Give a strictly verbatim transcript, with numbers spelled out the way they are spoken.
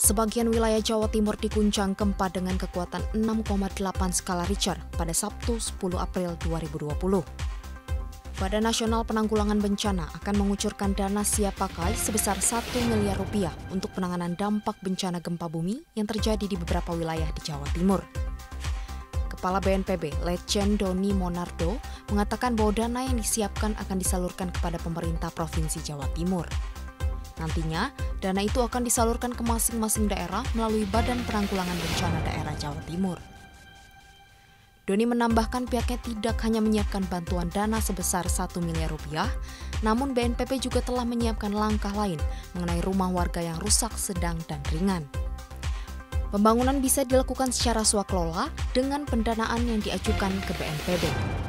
Sebagian wilayah Jawa Timur diguncang gempa dengan kekuatan enam koma delapan skala Richter pada Sabtu sepuluh April dua ribu dua puluh. Badan Nasional Penanggulangan Bencana akan mengucurkan dana siap pakai sebesar satu miliar rupiah untuk penanganan dampak bencana gempa bumi yang terjadi di beberapa wilayah di Jawa Timur. Kepala B N P B, Letjen Doni Monardo, mengatakan bahwa dana yang disiapkan akan disalurkan kepada pemerintah Provinsi Jawa Timur. Nantinya, dana itu akan disalurkan ke masing-masing daerah melalui Badan Penanggulangan Bencana Daerah Jawa Timur. Doni menambahkan pihaknya tidak hanya menyiapkan bantuan dana sebesar satu miliar rupiah, namun B N P B juga telah menyiapkan langkah lain mengenai rumah warga yang rusak sedang dan ringan. Pembangunan bisa dilakukan secara swakelola dengan pendanaan yang diajukan ke B N P B.